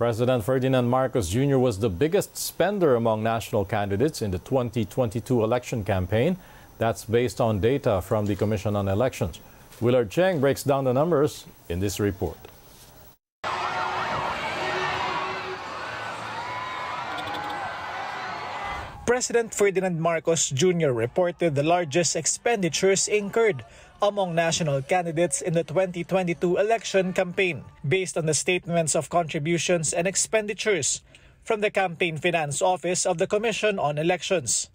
President Ferdinand Marcos Jr. was the biggest spender among national candidates in the 2022 election campaign. That's based on data from the Commission on Elections. Willard Cheng breaks down the numbers in this report. President Ferdinand Marcos Jr. reported the largest expenditures incurred among national candidates in the 2022 election campaign based on the statements of contributions and expenditures from the Campaign Finance Office of the Commission on Elections.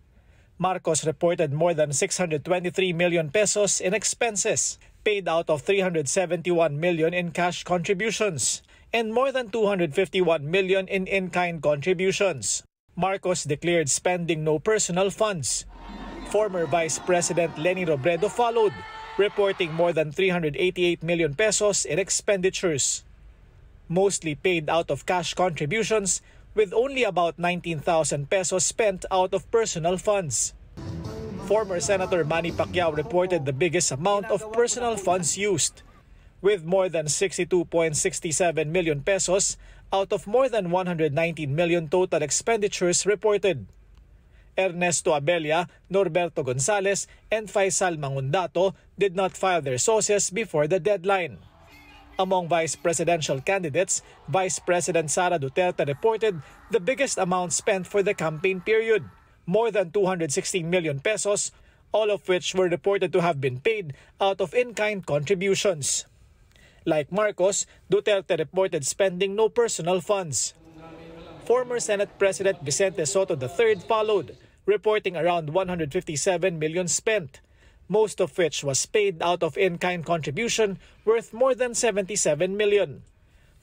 Marcos reported more than 623 million pesos in expenses, paid out of 371 million in cash contributions, and more than 251 million in in-kind contributions. Marcos declared spending no personal funds. Former Vice President Leni Robredo followed, reporting more than 388 million pesos in expenditures, mostly paid out of cash contributions, with only about 19,000 pesos spent out of personal funds. Former Senator Manny Pacquiao reported the biggest amount of personal funds used, with more than 62.67 million pesos out of more than 119 million total expenditures reported. Ernesto Abella, Norberto Gonzales, and Faisal Mangundato did not file their SOCs before the deadline. Among vice presidential candidates, Vice President Sara Duterte reported the biggest amount spent for the campaign period, more than 216 million pesos, all of which were reported to have been paid out of in-kind contributions. Like Marcos, Duterte reported spending no personal funds. Former Senate President Vicente Sotto III followed, reporting around 157 million spent, most of which was paid out of in-kind contribution worth more than 77 million,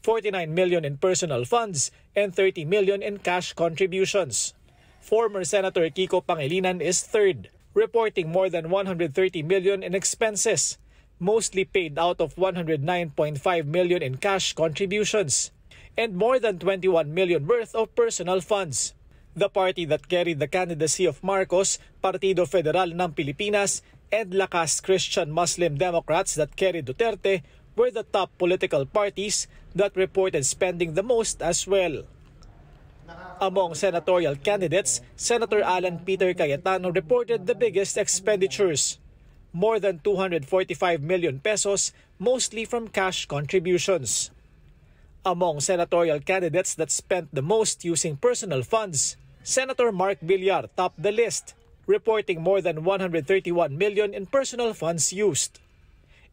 49 million in personal funds, and 30 million in cash contributions. Former Senator Kiko Pangilinan is third, reporting more than 130 million in expenses, mostly paid out of 109.5 million in cash contributions and more than 21 million worth of personal funds. The party that carried the candidacy of Marcos, Partido Federal ng Pilipinas, and Lakas Christian Muslim Democrats that carried Duterte were the top political parties that reported spending the most as well. Among senatorial candidates, Senator Alan Peter Cayetano reported the biggest expenditures, more than 245 million pesos, mostly from cash contributions. Among senatorial candidates that spent the most using personal funds, Senator Mark Villar topped the list, reporting more than 131 million in personal funds used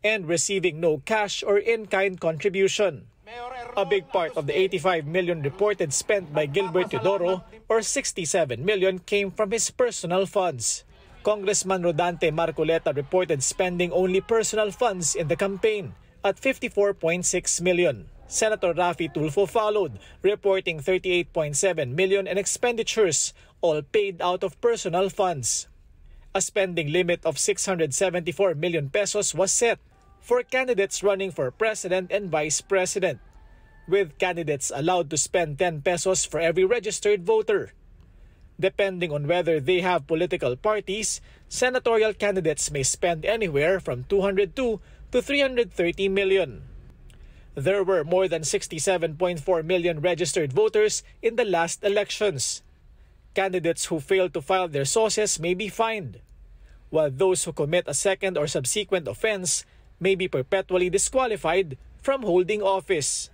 and receiving no cash or in-kind contribution. A big part of the 85 million reported spent by Gilbert Teodoro, or 67 million, came from his personal funds. Congressman Rodante Marcoleta reported spending only personal funds in the campaign at 54.6 million. Senator Rafi Tulfo followed, reporting 38.7 million in expenditures, all paid out of personal funds. A spending limit of 674 million pesos was set for candidates running for president and vice president, with candidates allowed to spend 10 pesos for every registered voter. Depending on whether they have political parties, senatorial candidates may spend anywhere from 202 to 330 million. There were more than 67.4 million registered voters in the last elections. Candidates who fail to file their SOCs may be fined, while those who commit a second or subsequent offense may be perpetually disqualified from holding office.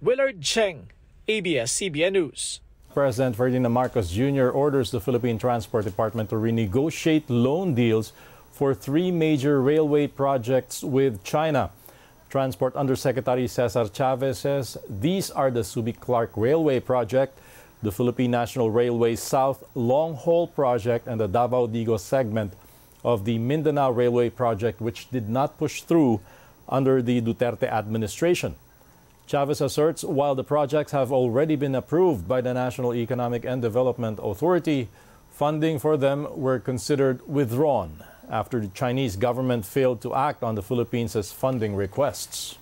Willard Cheng, ABS-CBN News. President Ferdinand Marcos Jr. orders the Philippine Transport Department to renegotiate loan deals for 3 major railway projects with China. Transport Undersecretary Cesar Chavez says these are the Subic-Clark Railway Project, the Philippine National Railway South Long Haul Project, and the Davao Digos Segment of the Mindanao Railway Project, which did not push through under the Duterte administration. Chavez asserts while the projects have already been approved by the National Economic and Development Authority, funding for them were considered withdrawn after the Chinese government failed to act on the Philippines' funding requests.